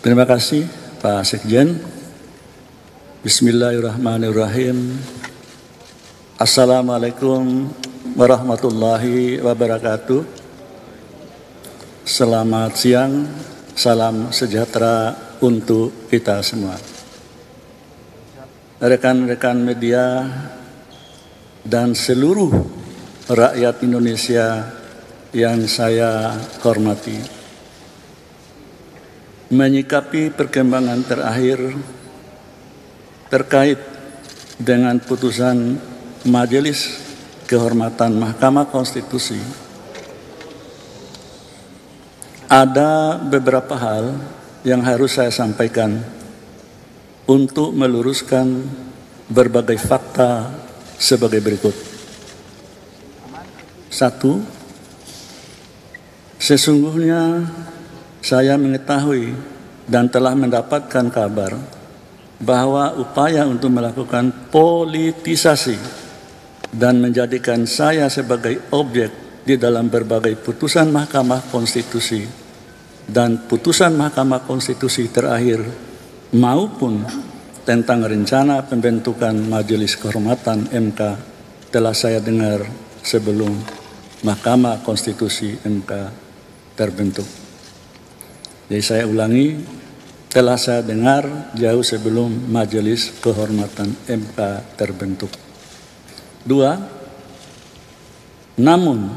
Terima kasih Pak Sekjen. Bismillahirrahmanirrahim. Assalamualaikum warahmatullahi wabarakatuh. Selamat siang, salam sejahtera untuk kita semua. Rekan-rekan media dan seluruh rakyat Indonesia yang saya hormati. Menyikapi perkembangan terakhir terkait dengan putusan Majelis Kehormatan Mahkamah Konstitusi, ada beberapa hal yang harus saya sampaikan untuk meluruskan berbagai fakta sebagai berikut. 1. Sesungguhnya saya mengetahui dan telah mendapatkan kabar bahwa upaya untuk melakukan politisasi dan menjadikan saya sebagai objek di dalam berbagai putusan Mahkamah Konstitusi dan putusan Mahkamah Konstitusi terakhir maupun tentang rencana pembentukan Majelis Kehormatan MK telah saya dengar sebelum Mahkamah Konstitusi MK terbentuk. Jadi saya ulangi, telah saya dengar jauh sebelum Majelis Kehormatan MK terbentuk. 2. Namun,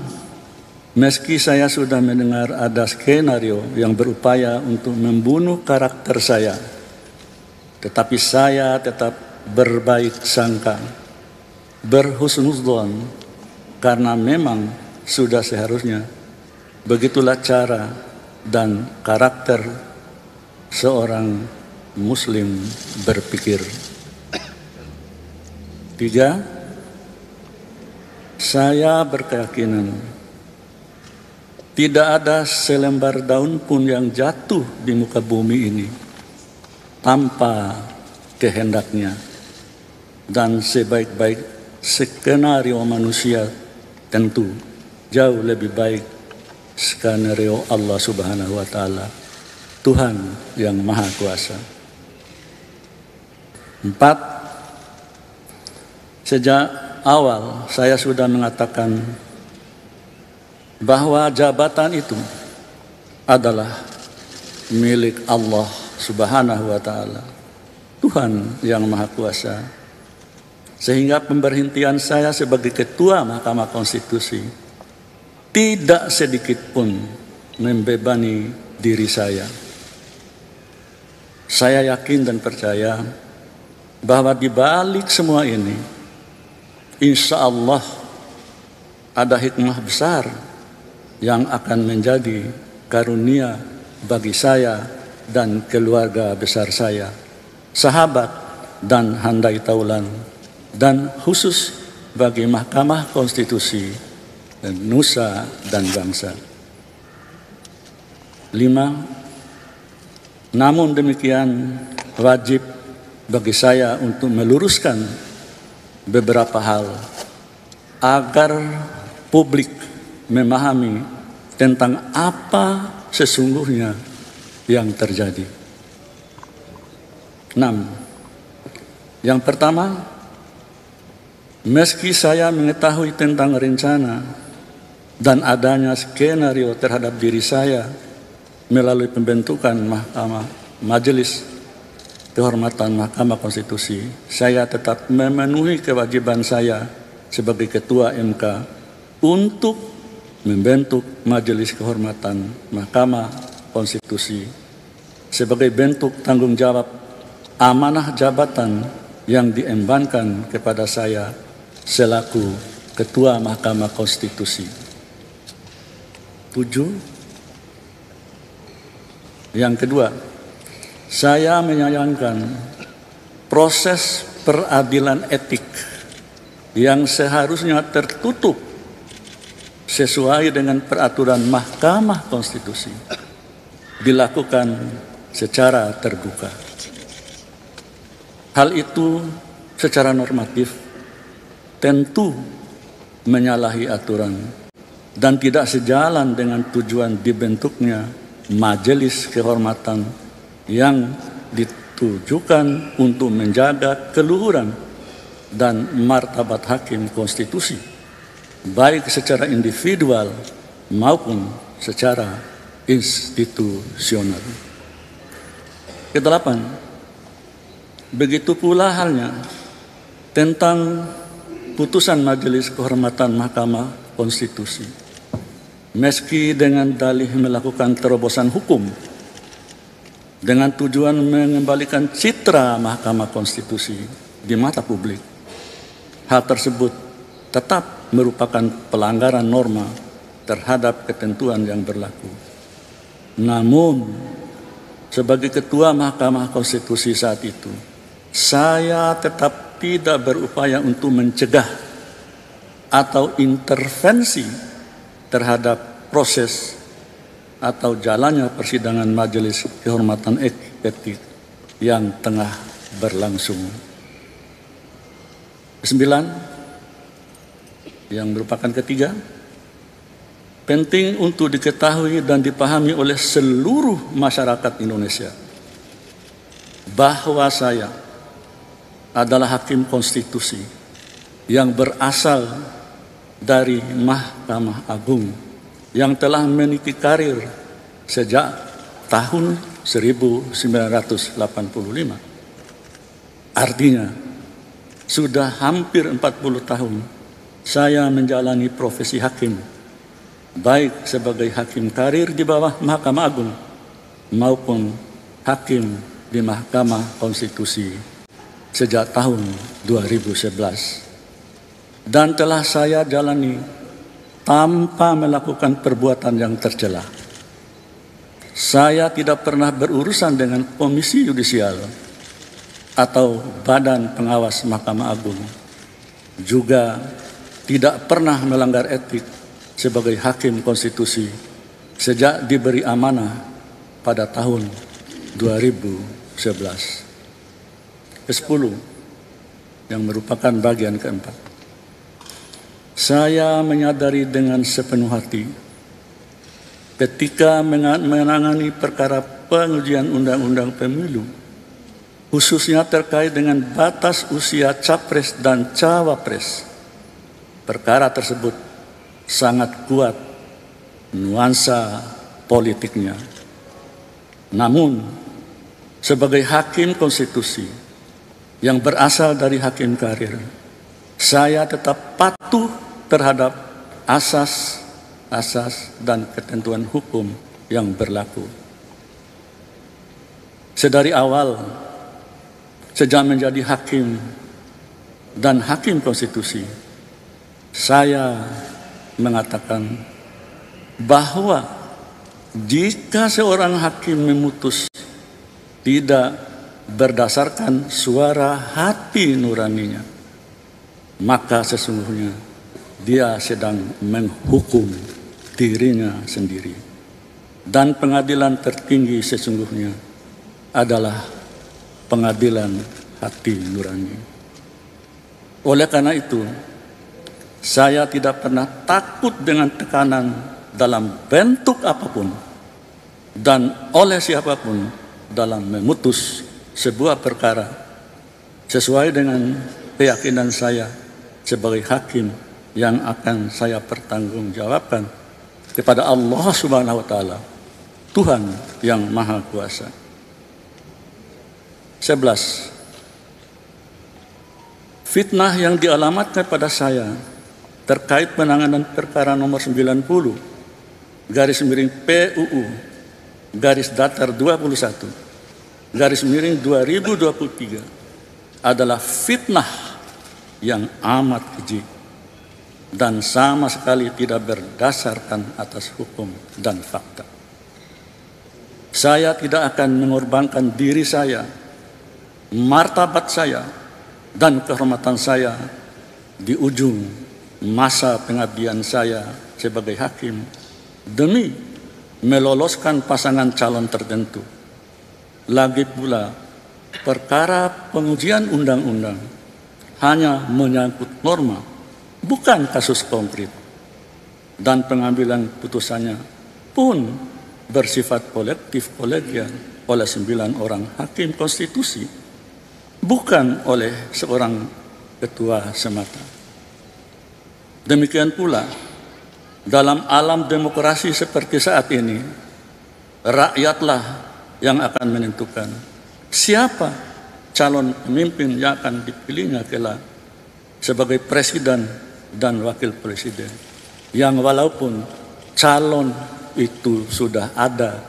meski saya sudah mendengar ada skenario yang berupaya untuk membunuh karakter saya, tetapi saya tetap berbaik sangka, berhusnuzon, karena memang sudah seharusnya begitulah cara dan karakter seorang Muslim berpikir. 3. Saya berkeyakinan tidak ada selembar daun pun yang jatuh di muka bumi ini tanpa kehendaknya, dan sebaik-baik skenario manusia tentu jauh lebih baik skenario Allah Subhanahu wa Ta'ala, Tuhan yang Maha Kuasa. 4. Sejak awal saya sudah mengatakan bahwa jabatan itu adalah milik Allah Subhanahu wa Ta'ala, Tuhan yang Maha Kuasa, sehingga pemberhentian saya sebagai Ketua Mahkamah Konstitusi tidak sedikit pun membebani diri saya. Saya yakin dan percaya bahwa di balik semua ini, insya Allah ada hikmah besar yang akan menjadi karunia bagi saya dan keluarga besar saya, sahabat dan handai taulan, dan khusus bagi Mahkamah Konstitusi dan nusa dan bangsa. 5. Namun demikian, wajib bagi saya untuk meluruskan beberapa hal agar publik memahami tentang apa sesungguhnya yang terjadi. 6. Yang pertama, meski saya mengetahui tentang rencana dan adanya skenario terhadap diri saya melalui pembentukan Majelis Kehormatan Mahkamah Konstitusi, saya tetap memenuhi kewajiban saya sebagai Ketua MK untuk membentuk Majelis Kehormatan Mahkamah Konstitusi sebagai bentuk tanggung jawab amanah jabatan yang diembankan kepada saya selaku Ketua Mahkamah Konstitusi. 7. Yang kedua, saya menyayangkan proses peradilan etik yang seharusnya tertutup sesuai dengan peraturan Mahkamah Konstitusi dilakukan secara terbuka. Hal itu secara normatif tentu menyalahi aturan dan tidak sejalan dengan tujuan dibentuknya Majelis Kehormatan yang ditujukan untuk menjaga keluhuran dan martabat hakim konstitusi, baik secara individual maupun secara institusional. Kedelapan, begitu pula halnya tentang putusan Majelis Kehormatan Mahkamah Konstitusi. Meski dengan dalih melakukan terobosan hukum dengan tujuan mengembalikan citra Mahkamah Konstitusi di mata publik, hal tersebut tetap merupakan pelanggaran norma terhadap ketentuan yang berlaku. Namun, sebagai Ketua Mahkamah Konstitusi saat itu, saya tetap tidak berupaya untuk mencegah atau intervensi terhadap proses atau jalannya persidangan Majelis Kehormatan Etik yang tengah berlangsung. Kesembilan, yang merupakan ketiga, penting untuk diketahui dan dipahami oleh seluruh masyarakat Indonesia bahwa saya adalah hakim konstitusi yang berasal dari Mahkamah Agung yang telah meniti karir sejak tahun 1985. Artinya, sudah hampir 40 tahun saya menjalani profesi hakim, baik sebagai hakim karir di bawah Mahkamah Agung maupun hakim di Mahkamah Konstitusi sejak tahun 2011. Dan telah saya jalani tanpa melakukan perbuatan yang tercela. Saya tidak pernah berurusan dengan komisi yudisial atau badan pengawas Mahkamah Agung. Juga tidak pernah melanggar etik sebagai hakim konstitusi sejak diberi amanah pada tahun 2011. Ke-10, yang merupakan bagian keempat, saya menyadari dengan sepenuh hati ketika menangani perkara pengujian undang-undang pemilu, khususnya terkait dengan batas usia capres dan cawapres, perkara tersebut sangat kuat nuansa politiknya. Namun, sebagai hakim konstitusi yang berasal dari hakim karir, saya tetap patuh terhadap asas-asas dan ketentuan hukum yang berlaku. Sedari awal, sejak menjadi hakim dan hakim konstitusi, saya mengatakan bahwa jika seorang hakim memutus tidak berdasarkan suara hati nuraninya, maka sesungguhnya dia sedang menghukum dirinya sendiri. Dan pengadilan tertinggi sesungguhnya adalah pengadilan hati nurani. Oleh karena itu, saya tidak pernah takut dengan tekanan dalam bentuk apapun dan oleh siapapun dalam memutus sebuah perkara sesuai dengan keyakinan saya sebagai hakim yang akan saya pertanggungjawabkan kepada Allah Subhanahu wa Ta'ala, Tuhan yang Maha Kuasa. 11. Fitnah yang dialamatkan pada saya terkait penanganan perkara nomor 90 garis miring PUU garis datar 21 garis miring 2023 adalah fitnah yang amat keji dan sama sekali tidak berdasarkan atas hukum dan fakta. Saya tidak akan mengorbankan diri saya, martabat saya, dan kehormatan saya di ujung masa pengabdian saya sebagai hakim demi meloloskan pasangan calon tertentu. Lagi pula, perkara pengujian undang-undang hanya menyangkut norma, bukan kasus konkret, dan pengambilan putusannya pun bersifat kolektif kolegial oleh 9 orang hakim konstitusi, bukan oleh seorang ketua semata. Demikian pula, dalam alam demokrasi seperti saat ini, rakyatlah yang akan menentukan siapa calon pemimpin yang akan dipilihnya kelak sebagai presiden dan wakil presiden, yang walaupun calon itu sudah ada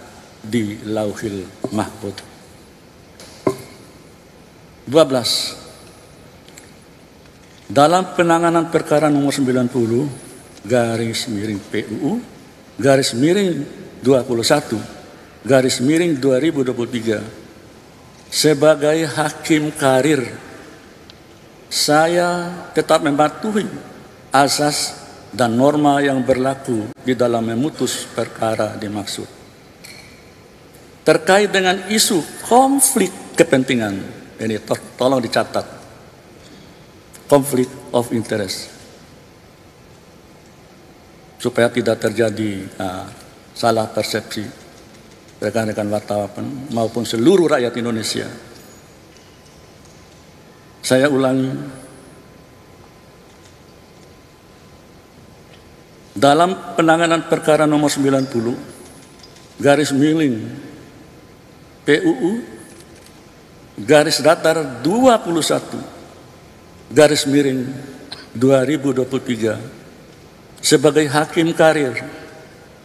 di Lauhil Mahfud. 12. Dalam penanganan perkara nomor 90/PUU/21/2023 sebagai hakim karir, saya tetap mematuhi asas dan norma yang berlaku di dalam memutus perkara dimaksud. Terkait dengan isu konflik kepentingan, ini tolong dicatat, konflik of interest, supaya tidak terjadi salah persepsi rekan-rekan wartawan maupun seluruh rakyat Indonesia. Saya ulangi, dalam penanganan perkara nomor 90/PUU/21/2023 sebagai hakim karir,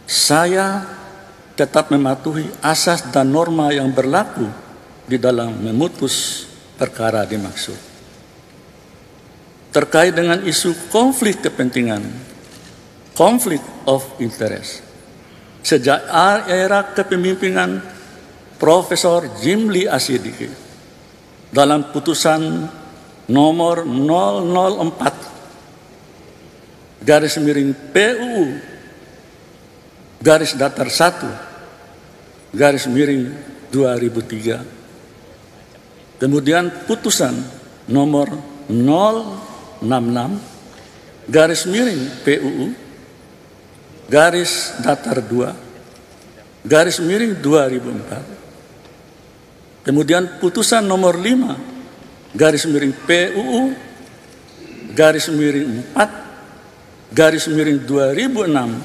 saya tetap mematuhi asas dan norma yang berlaku di dalam memutus perkara dimaksud. Terkait dengan isu konflik kepentingan, conflict of interest, sejak era kepemimpinan Profesor Jimly Asshiddiqie dalam putusan nomor 004/PUU/1/2003, kemudian putusan nomor 066/PUU/2/2004, kemudian putusan nomor 5/PUU/4/2006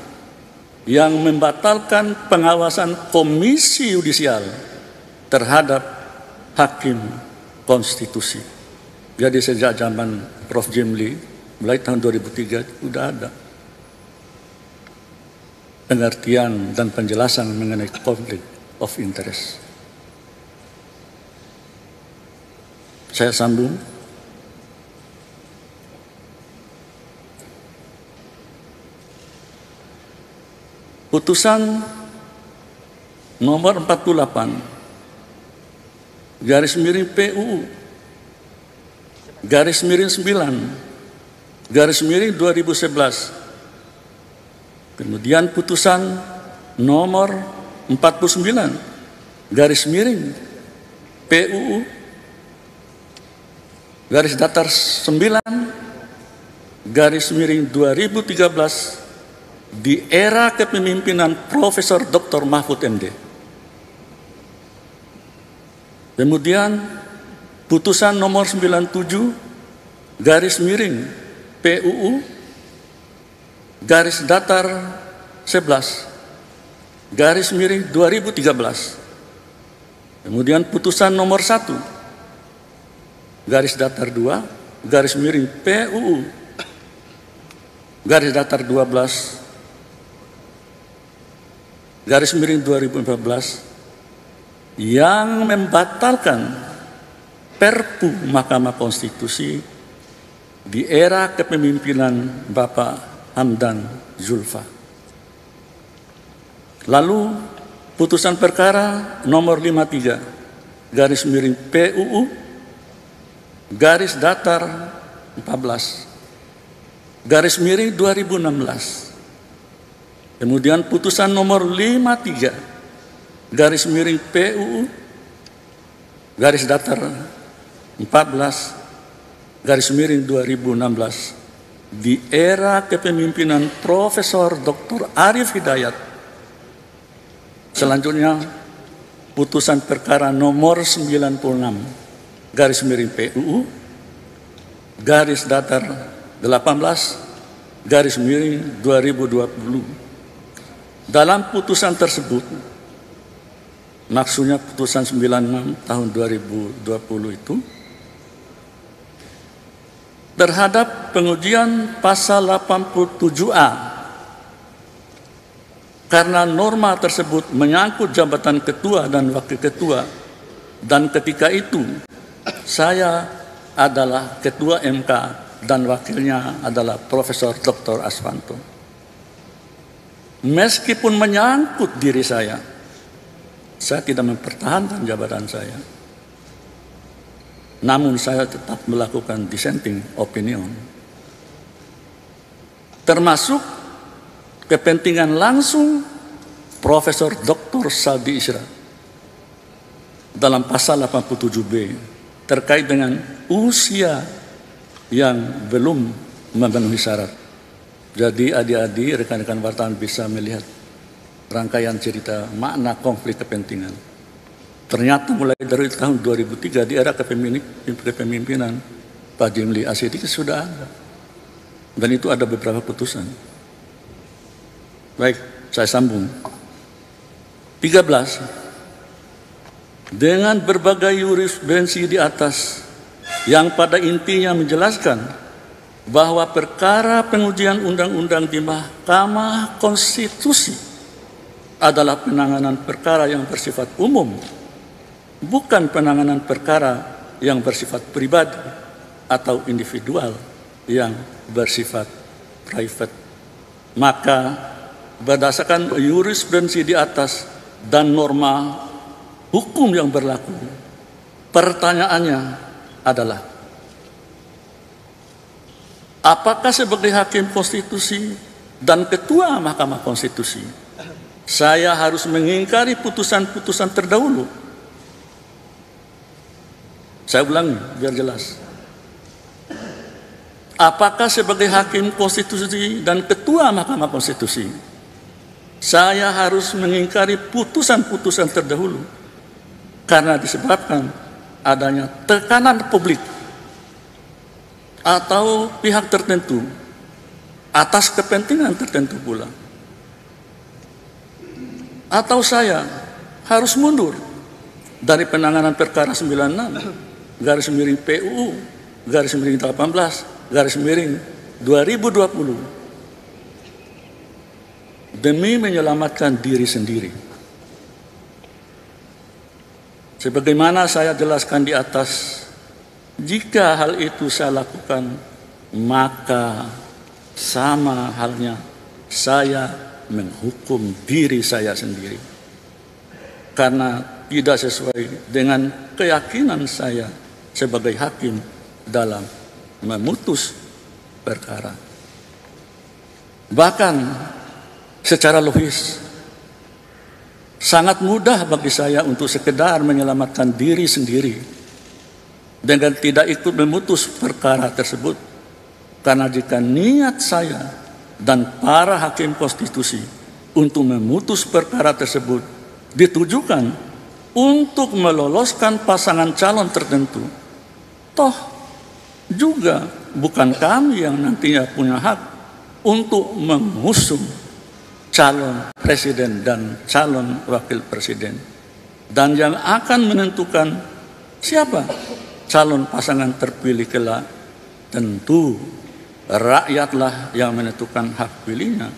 yang membatalkan pengawasan komisi yudisial terhadap hakim konstitusi. Jadi sejak zaman Prof. Jimly, mulai tahun 2003 sudah ada pengertian dan penjelasan mengenai konflik of interest. Saya sambung. Putusan nomor 48/PUU/9/2011, kemudian putusan nomor 49/PUU/9/2013 di era kepemimpinan Profesor Dr. Mahfud MD. Kemudian putusan nomor 97/PUU/11/2013, kemudian putusan nomor 1/PUU/12/2014 yang membatalkan Perpu Mahkamah Konstitusi di era kepemimpinan Bapak Hamdan Zulfa. Lalu putusan perkara nomor 53/PUU/14/2016, kemudian putusan nomor 53/PUU/14/2016 di era kepemimpinan Profesor Dr. Arief Hidayat. Selanjutnya putusan perkara nomor 96 garis miring PUU garis datar 18 garis miring 2020. Dalam putusan tersebut, maksudnya putusan 96 tahun 2020 itu, terhadap pengujian pasal 87A karena norma tersebut menyangkut jabatan ketua dan wakil ketua, dan ketika itu saya adalah ketua MK dan wakilnya adalah Profesor Dr. Aswanto. Meskipun menyangkut diri saya tidak mempertahankan jabatan saya. Namun saya tetap melakukan dissenting opinion, termasuk kepentingan langsung Profesor Dr. Sadi Isra dalam pasal 87B terkait dengan usia yang belum memenuhi syarat. Jadi adik-adik, rekan-rekan wartawan bisa melihat rangkaian cerita makna konflik kepentingan. Ternyata mulai dari tahun 2003 di era kepemimpinan Pak Jimly Asshiddiqie sudah ada, dan itu ada beberapa putusan. Baik, saya sambung. 13. Dengan berbagai jurisprudensi di atas yang pada intinya menjelaskan bahwa perkara pengujian undang-undang di Mahkamah Konstitusi adalah penanganan perkara yang bersifat umum, bukan penanganan perkara yang bersifat pribadi atau individual yang bersifat private. Maka berdasarkan jurisprudensi di atas dan norma hukum yang berlaku, pertanyaannya adalah apakah sebagai hakim konstitusi dan ketua Mahkamah Konstitusi saya harus mengingkari putusan-putusan terdahulu? Saya ulangi biar jelas. Apakah sebagai hakim konstitusi dan ketua Mahkamah Konstitusi saya harus mengingkari putusan-putusan terdahulu karena disebabkan adanya tekanan publik atau pihak tertentu atas kepentingan tertentu pula? Atau saya harus mundur dari penanganan perkara 96 garis miring PUU garis miring 18 garis miring 2020 demi menyelamatkan diri sendiri? Sebagaimana saya jelaskan di atas, jika hal itu saya lakukan, maka sama halnya saya menghukum diri saya sendiri, karena tidak sesuai dengan keyakinan saya sebagai hakim dalam memutus perkara. Bahkan secara logis, sangat mudah bagi saya untuk sekedar menyelamatkan diri sendiri dengan tidak ikut memutus perkara tersebut, karena jika niat saya dan para hakim konstitusi untuk memutus perkara tersebut ditujukan untuk meloloskan pasangan calon tertentu, toh juga bukan kami yang nantinya punya hak untuk mengusung calon presiden dan calon wakil presiden, dan yang akan menentukan siapa calon pasangan terpilih kelak tentu rakyatlah yang menentukan hak pilihnya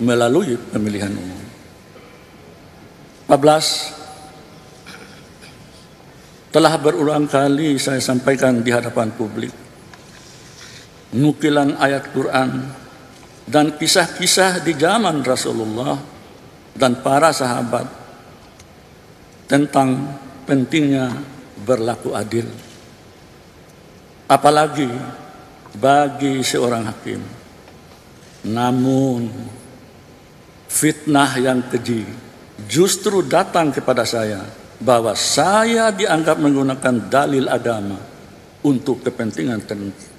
melalui pemilihan umum. 14. Telah berulang kali saya sampaikan di hadapan publik nukilan ayat Quran dan kisah-kisah di zaman Rasulullah dan para sahabat tentang pentingnya berlaku adil, apalagi bagi seorang hakim. Namun fitnah yang keji justru datang kepada saya bahwa saya dianggap menggunakan dalil agama untuk kepentingan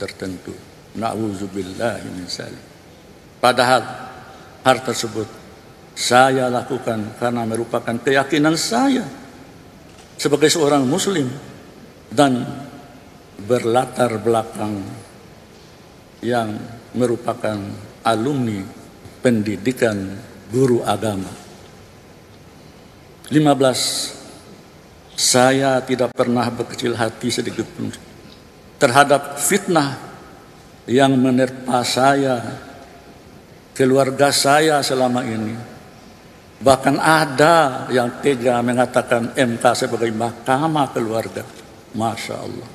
tertentu. Na'udzubillahi min dzalik. Padahal hal tersebut saya lakukan karena merupakan keyakinan saya sebagai seorang muslim dan berlatar belakang yang merupakan alumni pendidikan guru agama. 15. Saya tidak pernah berkecil hati sedikit pun terhadap fitnah yang menerpa saya, keluarga saya selama ini. Bahkan ada yang tega mengatakan MK sebagai mahkamah keluarga. Masya Allah.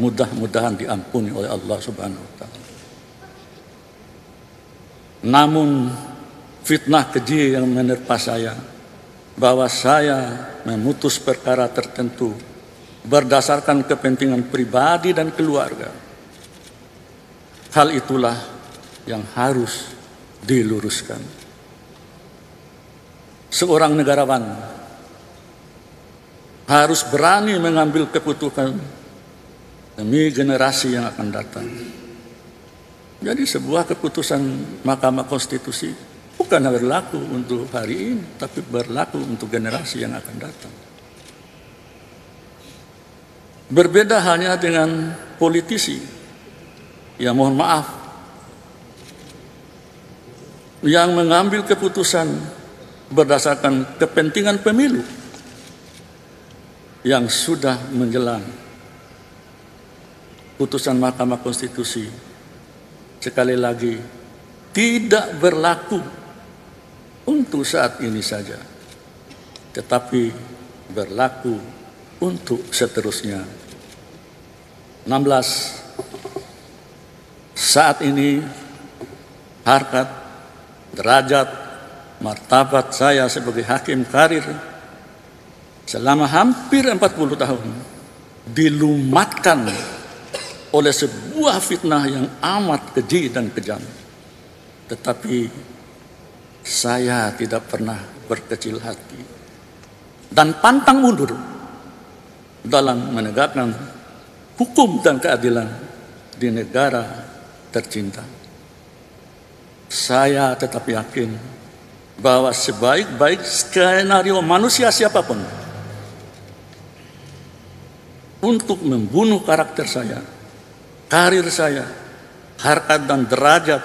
Mudah-mudahan diampuni oleh Allah Subhanahu wa Ta'ala. Namun fitnah keji yang menerpa saya, bahwa saya memutus perkara tertentu berdasarkan kepentingan pribadi dan keluarga, hal itulah yang harus diluruskan. Seorang negarawan harus berani mengambil keputusan demi generasi yang akan datang. Jadi sebuah keputusan Mahkamah Konstitusi bukan berlaku untuk hari ini, tapi berlaku untuk generasi yang akan datang. Berbeda hanya dengan politisi, ya mohon maaf, yang mengambil keputusan berdasarkan kepentingan pemilu yang sudah menjelang. Putusan Mahkamah Konstitusi sekali lagi tidak berlaku untuk saat ini saja, tetapi berlaku untuk seterusnya. 16. Saat ini harkat, derajat, martabat saya sebagai hakim karir selama hampir 40 tahun dilumatkan oleh sebuah fitnah yang amat keji dan kejam. Tetapi saya tidak pernah berkecil hati dan pantang mundur dalam menegakkan hukum dan keadilan di negara tercinta. Saya tetap yakin bahwa sebaik-baik skenario manusia siapapun untuk membunuh karakter saya, karir saya, harkat dan derajat,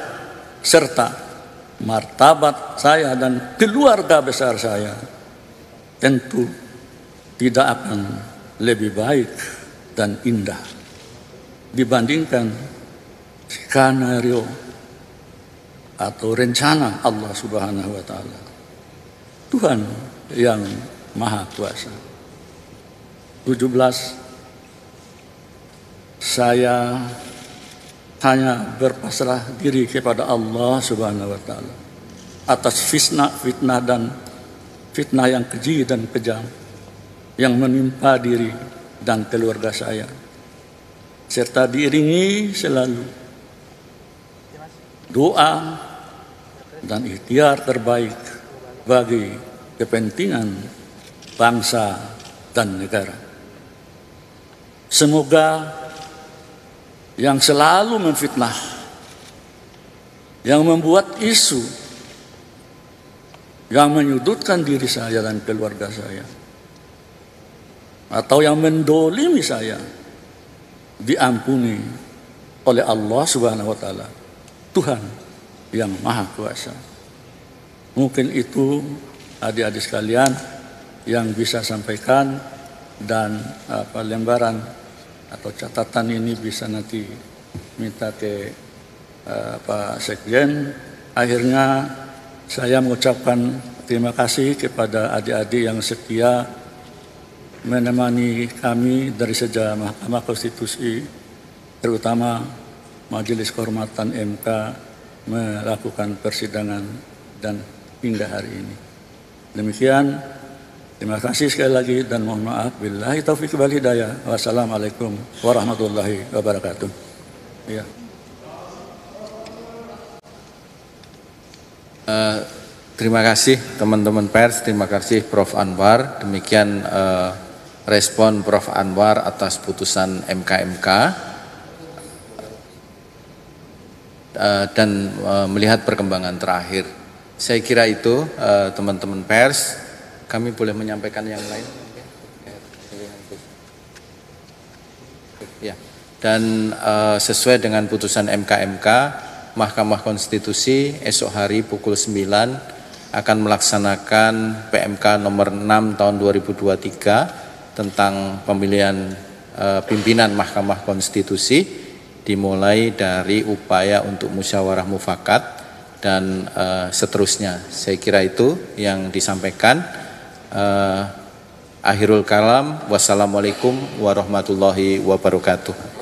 serta martabat saya dan keluarga besar saya, tentu tidak akan lebih baik dan indah dibandingkan skenario atau rencana Allah Subhanahu wa Ta'ala, Tuhan yang Maha Kuasa. 17. Saya hanya berpasrah diri kepada Allah Subhanahu wa Ta'ala atas fitnah yang keji dan kejam yang menimpa diri dan keluarga saya, serta diiringi selalu doa dan ikhtiar terbaik bagi kepentingan bangsa dan negara. Semoga yang selalu memfitnah, yang membuat isu, yang menyudutkan diri saya dan keluarga saya, atau yang mendolimi saya, diampuni oleh Allah Subhanahu wa Ta'ala, Tuhan yang Maha Kuasa. Mungkin itu adik-adik sekalian yang bisa sampaikan, dan lembaran atau catatan ini bisa nanti minta ke Pak Sekjen. Akhirnya saya mengucapkan terima kasih kepada adik-adik yang setia menemani kami dari sejak Mahkamah Konstitusi, terutama Majelis Kehormatan MK melakukan persidangan dan hingga hari ini. Demikian. Terima kasih sekali lagi dan mohon maaf. Billahi taufiq wal hidayah. Wassalamualaikum warahmatullahi wabarakatuh. Ya. Terima kasih teman-teman pers. Terima kasih Prof. Anwar. Demikian respon Prof. Anwar atas putusan MK. Dan melihat perkembangan terakhir. Saya kira itu teman-teman pers. Kami boleh menyampaikan yang lain. Dan sesuai dengan putusan MK, Mahkamah Konstitusi esok hari pukul 9 akan melaksanakan PMK nomor 6 tahun 2023 tentang pemilihan pimpinan Mahkamah Konstitusi, dimulai dari upaya untuk musyawarah mufakat dan seterusnya. Saya kira itu yang disampaikan. Akhirul kalam, wassalamualaikum warahmatullahi wabarakatuh.